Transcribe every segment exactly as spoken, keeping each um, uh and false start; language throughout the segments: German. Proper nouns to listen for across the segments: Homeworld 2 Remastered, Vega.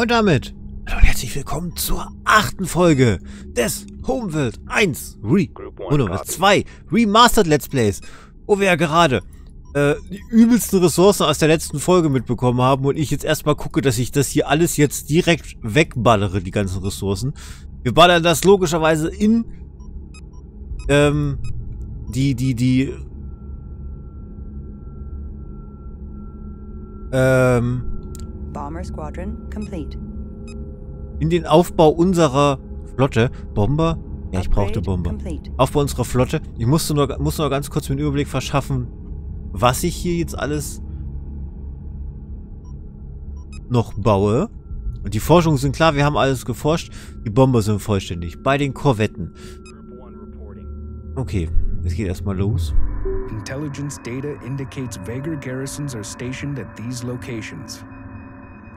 Und damit hallo und herzlich willkommen zur achten Folge des Homeworld eins Re Homeworld zwei Remastered Let's Plays, wo wir ja gerade äh, die übelsten Ressourcen aus der letzten Folge mitbekommen haben und ich jetzt erstmal gucke, dass ich das hier alles jetzt direkt wegballere, die ganzen Ressourcen. Wir ballern das logischerweise in ähm, die, die, die ähm, Bomber Squadron complete. In den Aufbau unserer Flotte. Bomber? Ja, ich brauchte Bomber. Aufbau unserer Flotte. Ich musste nur, musste nur ganz kurz mir einen Überblick verschaffen, was ich hier jetzt alles noch baue. Und die Forschungen sind klar, wir haben alles geforscht. Die Bomber sind vollständig. Bei den Korvetten. Okay, es geht erstmal los. Intelligence data indicates Vega garrisons are stationed at these locations.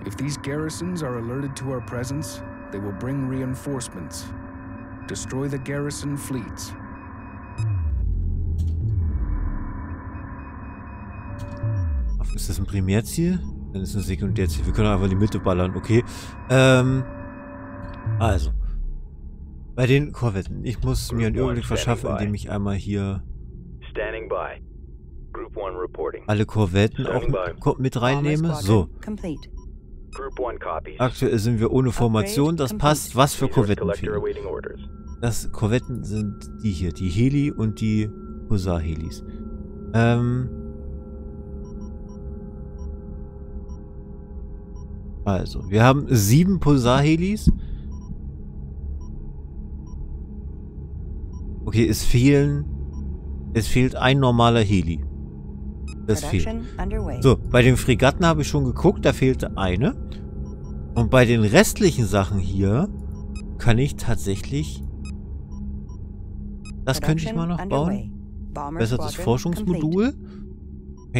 If these garrisons are alerted to our presence, they will bring reinforcements. Destroy the garrison fleets. Ist das ein Primärziel? Dann ist es ein Sekundärziel. Wir können einfach in die Mitte ballern, okay. Ähm, also. Bei den Korvetten. Ich muss mir einen Überblick verschaffen, indem ich einmal hier alle Korvetten auch mit reinnehme. So. Aktuell sind wir ohne Formation, das passt. Was für Korvetten fehlen? Das Korvetten sind die hier, die Heli und die Hussar-Helis. Ähm also, wir haben sieben Hussar-Helis. Okay, es fehlen, es fehlt ein normaler Heli. Das fehlt. So, bei den Fregatten habe ich schon geguckt, da fehlte eine. Und bei den restlichen Sachen hier kann ich tatsächlich... Das könnte ich mal noch bauen. Besser das Forschungsmodul. Kann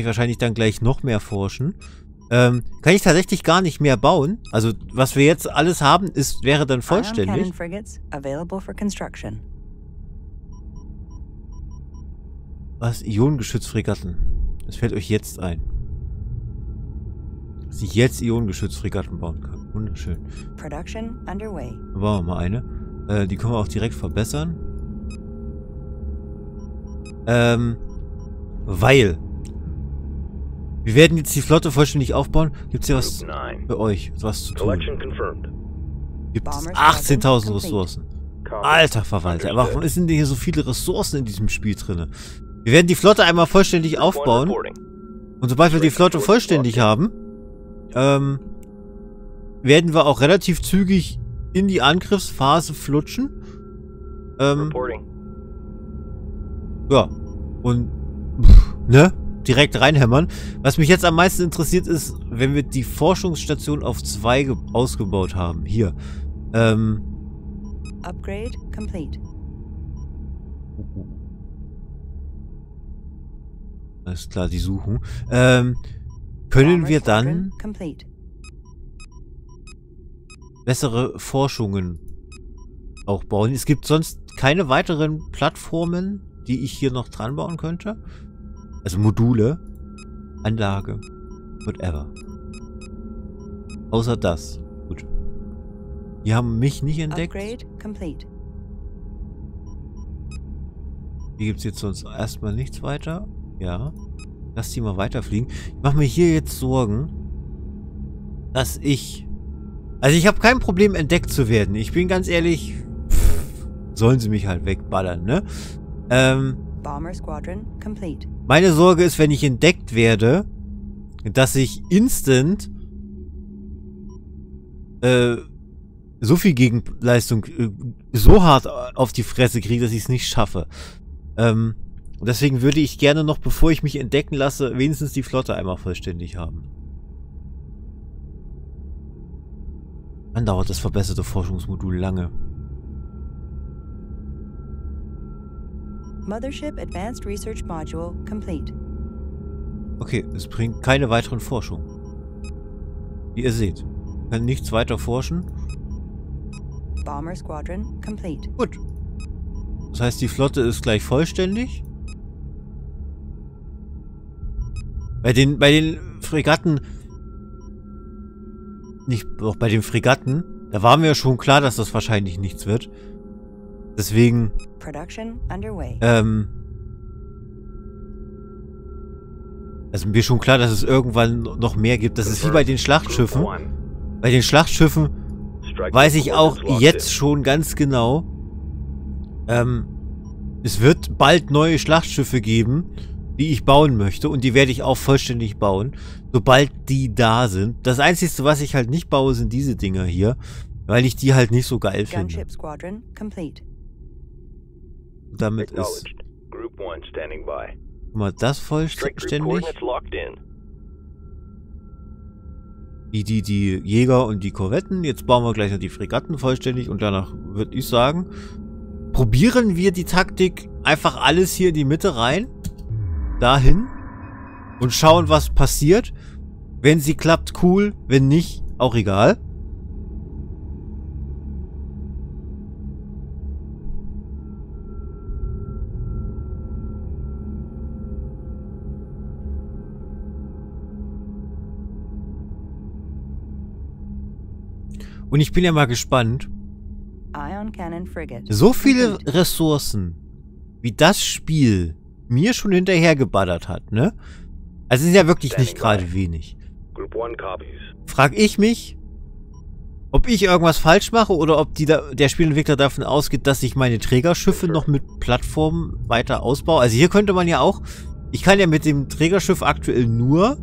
ich wahrscheinlich dann gleich noch mehr forschen. Ähm, kann ich tatsächlich gar nicht mehr bauen. Also, was wir jetzt alles haben, ist, wäre dann vollständig. Was? Ionengeschützfregatten. Das fällt euch jetzt ein. Dass ich jetzt Ionengeschützfregatten bauen kann. Wunderschön. Production underway. Dann bauen wir mal eine. Äh, die können wir auch direkt verbessern. Ähm, weil wir werden jetzt die Flotte vollständig aufbauen. Gibt es hier was für euch? Was zu tun? Gibt es achtzehntausend Ressourcen. Alter Verwalter, warum sind denn hier so viele Ressourcen in diesem Spiel drin? Wir werden die Flotte einmal vollständig aufbauen. Und sobald wir die Flotte vollständig haben, ähm, werden wir auch relativ zügig in die Angriffsphase flutschen. Ähm, ja. Und, pff, ne? Direkt reinhämmern. Was mich jetzt am meisten interessiert ist, wenn wir die Forschungsstation auf zwei ausgebaut haben. Hier. Ähm. Upgrade complete. Alles klar, die suchen. Ähm, können wir dann bessere Forschungen auch bauen? Es gibt sonst keine weiteren Plattformen, die ich hier noch dran bauen könnte. Also Module, Anlage, whatever. Außer das. Gut. Die haben mich nicht entdeckt. Hier gibt es jetzt sonst erstmal nichts weiter. Ja, lass die mal weiterfliegen. Ich mache mir hier jetzt Sorgen, dass ich... Also ich habe kein Problem, entdeckt zu werden. Ich bin ganz ehrlich, pff, sollen sie mich halt wegballern, ne? Ähm, meine Sorge ist, wenn ich entdeckt werde, dass ich instant äh, so viel Gegenleistung äh, so hart auf die Fresse kriege, dass ich es nicht schaffe. Ähm... Und deswegen würde ich gerne noch, bevor ich mich entdecken lasse, wenigstens die Flotte einmal vollständig haben. Dann dauert das verbesserte Forschungsmodul lange. Mothership Advanced Research Module complete. Okay, es bringt keine weiteren Forschungen. Wie ihr seht, kann nichts weiter forschen. Bomber Squadron complete. Gut. Das heißt, die Flotte ist gleich vollständig. Bei den, bei den Fregatten nicht auch bei den Fregatten. Da war mir ja schon klar, dass das wahrscheinlich nichts wird. Deswegen. Ähm. Also mir schon klar, dass es irgendwann noch mehr gibt. Das ist wie bei den Schlachtschiffen. Bei den Schlachtschiffen weiß ich auch jetzt schon ganz genau. Ähm, es wird bald neue Schlachtschiffe geben, die ich bauen möchte. Und die werde ich auch vollständig bauen, sobald die da sind. Das Einzige, was ich halt nicht baue, sind diese Dinger hier. Weil ich die halt nicht so geil finde. Und damit ist... Guck mal, das vollständig. Die, die, die Jäger und die Korvetten. Jetzt bauen wir gleich noch die Fregatten vollständig. Und danach würde ich sagen... Probieren wir die Taktik einfach alles hier in die Mitte rein, dahin und schauen, was passiert. Wenn sie klappt, cool, wenn nicht, auch egal. Und ich bin ja mal gespannt. So viele Ressourcen, wie das Spiel mir schon hinterhergeballert hat, ne? Also sind ja wirklich nicht gerade wenig. Frag ich mich, ob ich irgendwas falsch mache oder ob die da, der Spielentwickler davon ausgeht, dass ich meine Trägerschiffe noch mit Plattformen weiter ausbaue. Also hier könnte man ja auch, ich kann ja mit dem Trägerschiff aktuell nur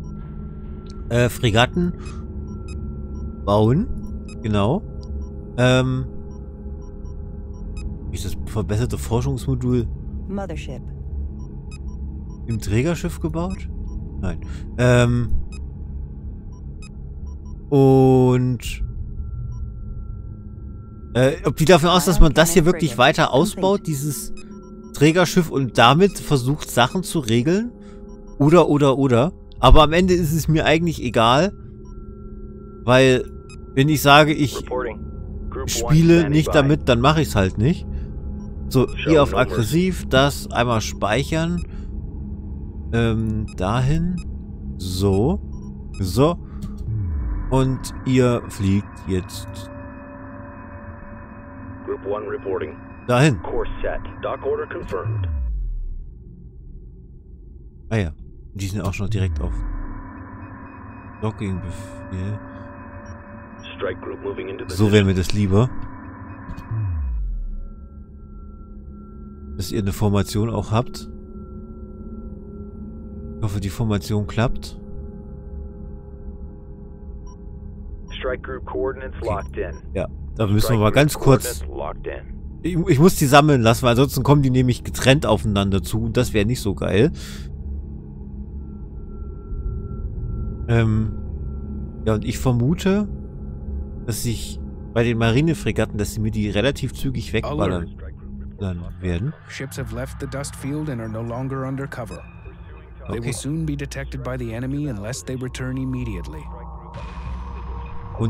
äh, Fregatten bauen. Genau. Ähm... Ist das verbesserte Forschungsmodul Mothership im Trägerschiff gebaut? Nein. Ähm. Und äh, ob die davon aus, dass man das hier wirklich weiter ausbaut, dieses Trägerschiff, und damit versucht, Sachen zu regeln? Oder, oder, oder. Aber am Ende ist es mir eigentlich egal, weil wenn ich sage, ich spiele nicht damit, dann mache ich es halt nicht. So, hier auf aggressiv, das einmal speichern. Ähm, dahin. So. So. Und ihr fliegt jetzt dahin. Ah ja. Die sind auch schon direkt auf Docking-Befehl. So wäre mir das lieber. Dass ihr eine Formation auch habt. Ich hoffe, die Formation klappt. Okay. Ja, da müssen wir mal ganz kurz... Ich, ich muss die sammeln lassen, weil ansonsten kommen die nämlich getrennt aufeinander zu. Und das wäre nicht so geil. Ähm, ja, und ich vermute, dass ich bei den Marinefregatten, dass sie mir die relativ zügig wegballern werden. Okay. Und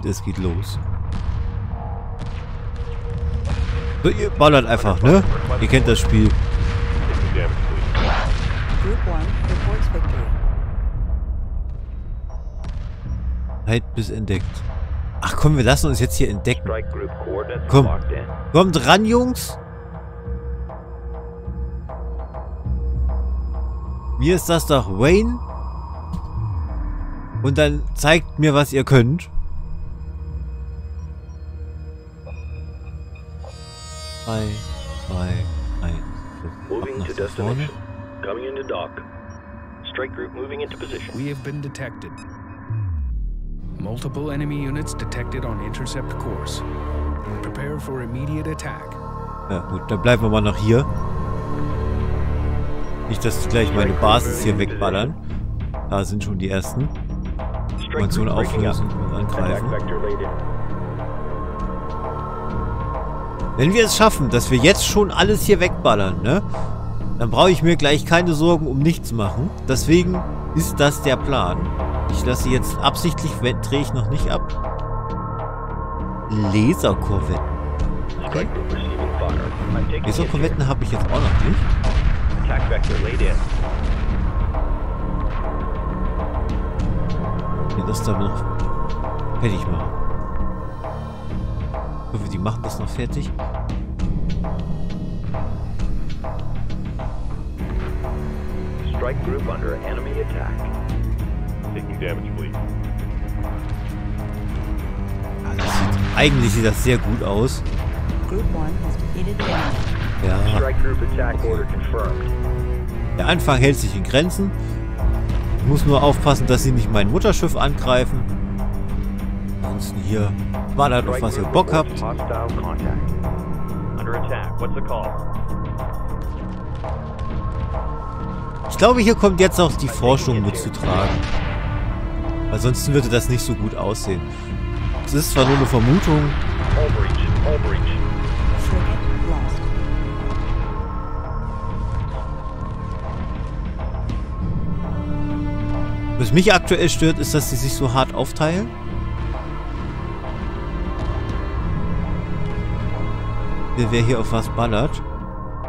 es geht los. So, ihr ballert einfach, ne? Ihr kennt das Spiel. Halt bis entdeckt. Ach komm, wir lassen uns jetzt hier entdecken. Komm, kommt ran, Jungs. Mir ist das doch Wayne. Und dann zeigt mir, was ihr könnt. drei, zwei, eins. Moving to destination. Coming into dock. Strike group moving into position. We have been detected. Multiple enemy units detected on intercept course. Prepare for immediate attack. Ja gut, dann bleiben wir mal noch hier. Nicht, dass die gleich meine Basis hier wegballern. Da sind schon die ersten. Formation auflösen und angreifen. Wenn wir es schaffen, dass wir jetzt schon alles hier wegballern, ne? Dann brauche ich mir gleich keine Sorgen um nichts machen. Deswegen ist das der Plan. Ich lasse jetzt absichtlich, drehe ich noch nicht ab. Laserkorvetten. Okay. Laserkorvetten habe ich jetzt auch noch nicht. Ja, das da noch fertig machen. Die machen das noch fertig. Strike group under enemy attack. Taking damage, please. Ja, das sieht, eigentlich sieht das sehr gut aus. Ja. Der Anfang hält sich in Grenzen. Ich muss nur aufpassen, dass sie nicht mein Mutterschiff angreifen. Ansonsten hier ballert auf was ihr Bock habt. Ich glaube, hier kommt jetzt auch die Forschung mit zu tragen. Weil sonst würde das nicht so gut aussehen. Es ist zwar nur eine Vermutung. Was mich aktuell stört, ist, dass sie sich so hart aufteilen. Wer, wer hier auf was ballert.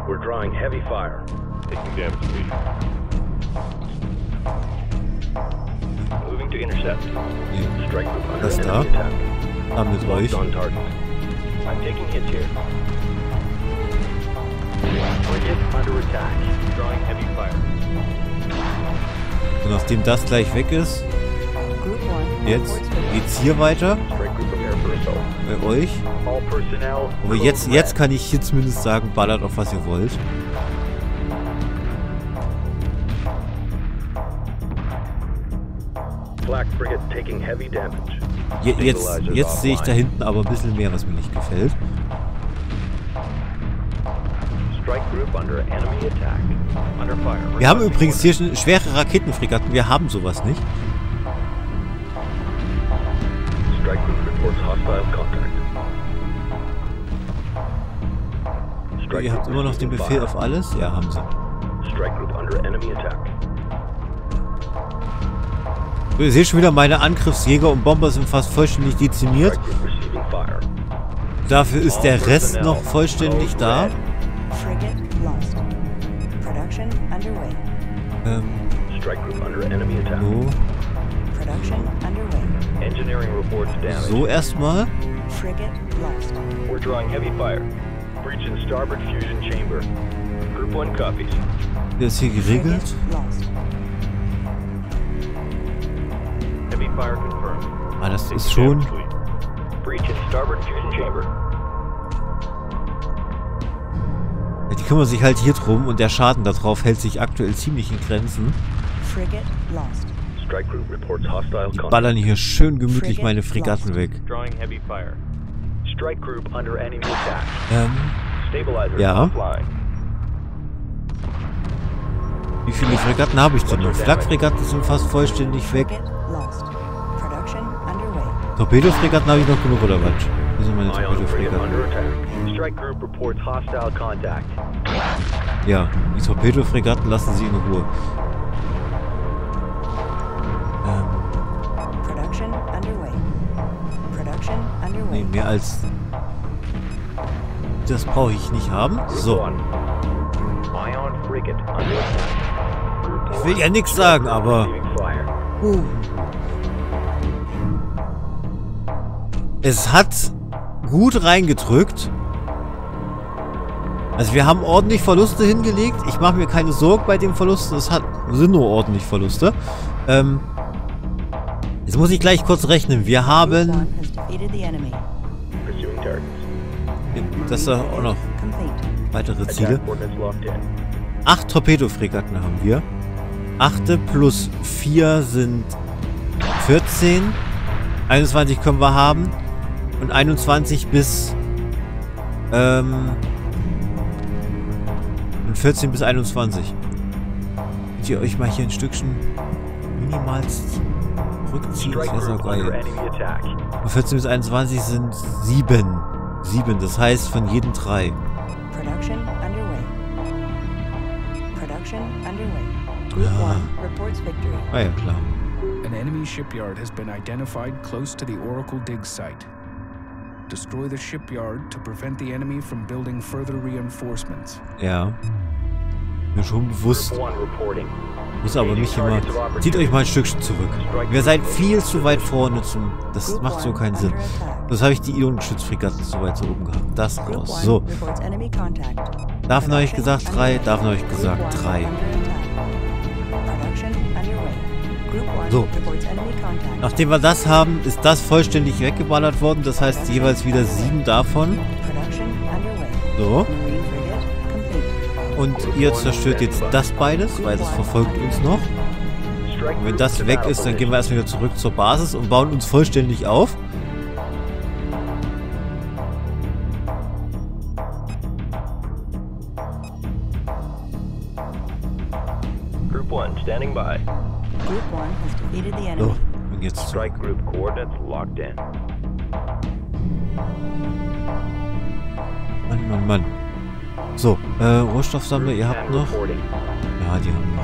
We're drawing heavy fire. Taking damage. Moving to intercept. Strike group. Das da. Damit euch. I'm taking hits here. We're under attack. Drawing heavy fire. Und nachdem das gleich weg ist, jetzt geht's hier weiter. Bei euch. Aber jetzt, jetzt kann ich hier zumindest sagen, ballert auf was ihr wollt. Je, jetzt, jetzt sehe ich da hinten aber ein bisschen mehr, was mir nicht gefällt. Wir haben übrigens hier schon schwere Raketenfregatten. Wir haben sowas nicht. Ihr habt immer noch den Befehl auf alles? Ja, haben sie. So, ihr seht schon wieder, meine Angriffsjäger und Bomber sind fast vollständig dezimiert. Dafür ist der Rest noch vollständig da. Ähm. So. So erstmal. Der ist hier geregelt. Ah, das ist schon. Die kümmern sich halt hier drum und der Schaden darauf hält sich aktuell ziemlich in Grenzen. Die ballern hier schön gemütlich meine Fregatten weg. Ähm, ja. Wie viele Fregatten habe ich denn noch? Flakfregatten sind fast vollständig weg. Torpedofregatten habe ich noch genug, oder was? Wo sind meine Torpedofregatten? Ja, die Torpedofregatten lassen sie in Ruhe. Ähm. Nee, mehr als. Das brauche ich nicht haben. So. Ich will ja nichts sagen, aber. Uh. Es hat gut reingedrückt. Also wir haben ordentlich Verluste hingelegt. Ich mache mir keine Sorgen bei den Verlusten. Es hat, sind nur ordentlich Verluste. Ähm, jetzt muss ich gleich kurz rechnen. Wir haben... Das ist auch noch weitere Ziele. Acht Torpedofregatten haben wir. Achte plus vier sind vierzehn. einundzwanzig können wir haben. Und einundzwanzig bis... Ähm... vierzehn bis einundzwanzig. Könnt ihr euch mal hier ein Stückchen minimal rückziehen? Das wäre so geil. Und vierzehn bis einundzwanzig sind sieben. sieben, das heißt von jedem drei. Ja. Ah ja, klar. An enemy shipyard has been identified close to the Oracle dig site. Destroy the shipyard to prevent the enemy from building further reinforcements. Ja. Mir schon bewusst. Muss aber nicht immer. Zieht euch mal ein Stückchen zurück. Ihr seid viel zu weit vorne zum. Das macht so keinen Sinn. Das habe ich die Ionenschützfregatten so weit so oben gehabt. Das raus. So. Darf noch nicht gesagt drei. Darf noch nicht gesagt drei. So. Nachdem wir das haben, ist das vollständig weggeballert worden. Das heißt jeweils wieder sieben davon. So. Und ihr zerstört jetzt das beides, weil das verfolgt uns noch. Und wenn das weg ist, dann gehen wir erstmal wieder zurück zur Basis und bauen uns vollständig auf. So, und jetzt zurück. Mann, Mann, Mann. So, äh, Rohstoffsammler, ihr habt noch? Ja, die haben noch.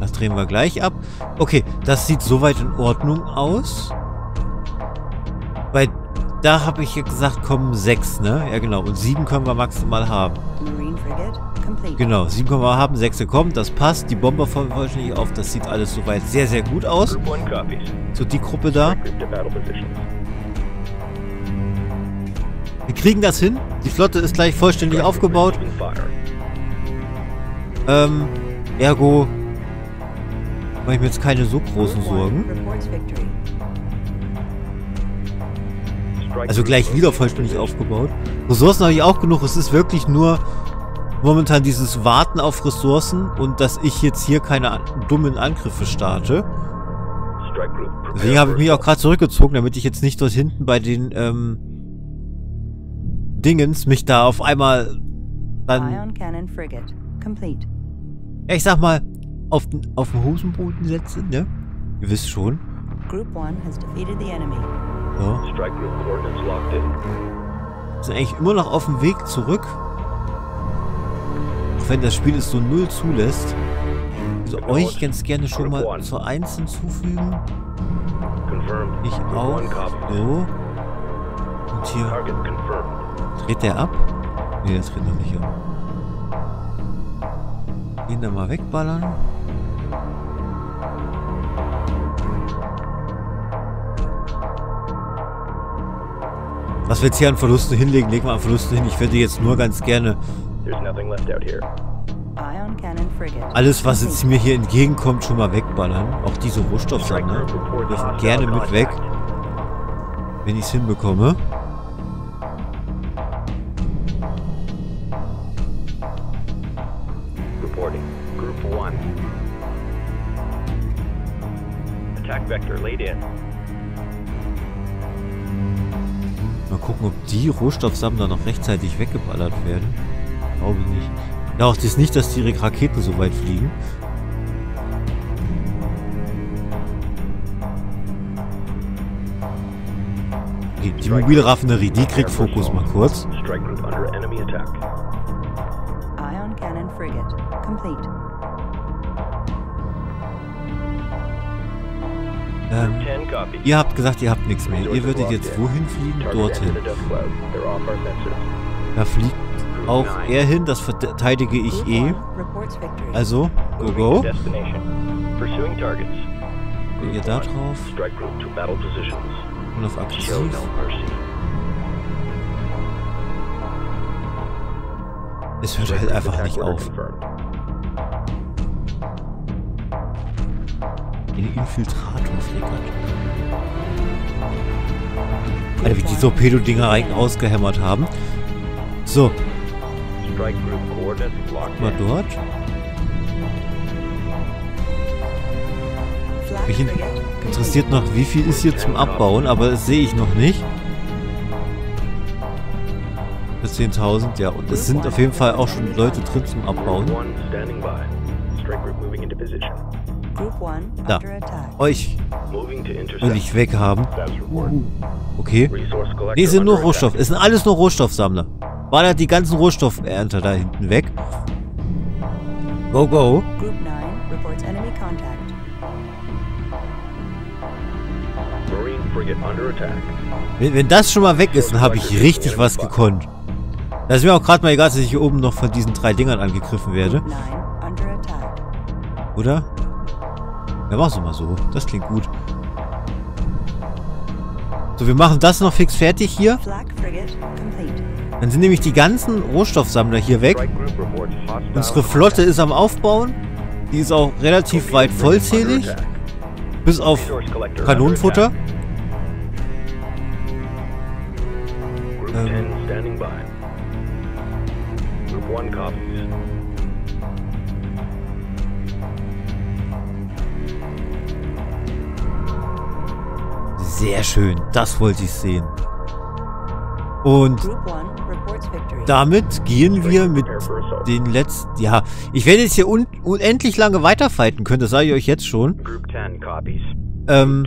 Das drehen wir gleich ab. Okay, das sieht soweit in Ordnung aus. Weil, da habe ich ja gesagt, kommen sechs, ne? Ja, genau. Und sieben können wir maximal haben. Genau, sieben können wir haben, sechs kommen, das passt. Die Bomber folgen vollständig auf. Das sieht alles soweit sehr, sehr gut aus. So, die Gruppe da. Wir kriegen das hin. Die Flotte ist gleich vollständig aufgebaut. Ähm, ergo mache ich mir jetzt keine so großen Sorgen. Also gleich wieder vollständig aufgebaut. Ressourcen habe ich auch genug. Es ist wirklich nur momentan dieses Warten auf Ressourcen und dass ich jetzt hier keine dummen Angriffe starte. Deswegen habe ich mich auch gerade zurückgezogen, damit ich jetzt nicht dort hinten bei den, ähm, Dingens mich da auf einmal dann, ja, ich sag mal, auf den, auf den Hosenboden setze, ne? Ihr wisst schon. So. Sind eigentlich immer noch auf dem Weg zurück. Auch wenn das Spiel es so null zulässt. Also euch ganz gerne schon mal zur eins hinzufügen. Ich auch. So. Und hier. Dreht der ab? Ne, das dreht noch nicht ab. Ihn da mal wegballern. Was wir jetzt hier an Verlusten hinlegen, legen wir an Verlusten hin. Ich würde jetzt nur ganz gerne alles, was jetzt mir hier entgegenkommt, schon mal wegballern. Auch diese Rohstoffsammler dürfen gerne mit weg, wenn ich es hinbekomme. Mal gucken, ob die Rohstoffsammler noch rechtzeitig weggeballert werden. Glaube ich nicht. Ja, auch das ist nicht, dass die Raketen so weit fliegen. Okay, die mobile Raffinerie, die kriegt Fokus mal kurz. Ähm, ihr habt gesagt, ihr habt nichts mehr. Ihr würdet jetzt wohin fliegen? Dorthin. Da fliegt auch er hin, das verteidige ich eh. Also, go go. Geht ihr da drauf? Und auf Aktiv. Es hört halt einfach nicht auf. Den Infiltrator flickert. Alter, wie die Torpedo-Dinger rein ausgehämmert haben. So. Mal dort. Mich interessiert noch, wie viel ist hier zum Abbauen, aber das sehe ich noch nicht. Bis zehntausend, ja. Und es sind auf jeden Fall auch schon Leute drin zum Abbauen. Da. Euch will ich weghaben. Okay. Ne, sind nur Rohstoff. Es sind alles nur Rohstoffsammler. Ballert die ganzen Rohstoffernter da hinten weg. Go, go. Wenn, wenn das schon mal weg ist, dann habe ich richtig was gekonnt. Das ist mir auch gerade mal egal, dass ich hier oben noch von diesen drei Dingern angegriffen werde. Oder? Ja, mach's doch mal so. Das klingt gut. So, wir machen das noch fix fertig hier. Dann sind nämlich die ganzen Rohstoffsammler hier weg. Unsere Flotte ist am Aufbauen. Die ist auch relativ weit vollzählig. Bis auf Kanonenfutter. Ähm. Sehr schön, das wollte ich sehen. Und damit gehen wir mit den letzten... Ja, ich werde jetzt hier un unendlich lange weiterfighten können, das sage ich euch jetzt schon. Ähm...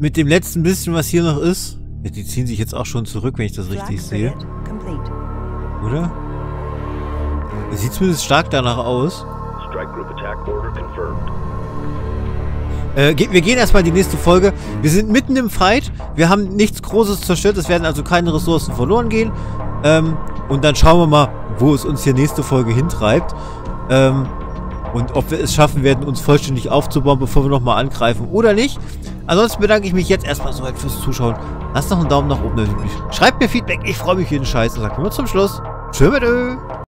Mit dem letzten bisschen, was hier noch ist... Die ziehen sich jetzt auch schon zurück, wenn ich das richtig sehe. Oder? Das sieht zumindest stark danach aus. Äh, wir gehen erstmal in die nächste Folge. Wir sind mitten im Fight. Wir haben nichts Großes zerstört. Es werden also keine Ressourcen verloren gehen. Ähm, und dann schauen wir mal, wo es uns hier nächste Folge hintreibt. Ähm, und ob wir es schaffen werden, uns vollständig aufzubauen, bevor wir nochmal angreifen oder nicht. Ansonsten bedanke ich mich jetzt erstmal soweit fürs Zuschauen. Lasst noch einen Daumen nach oben. Schreibt mir Feedback. Ich freue mich jeden Scheiß. Und dann kommen wir zum Schluss. Tschö, bitte.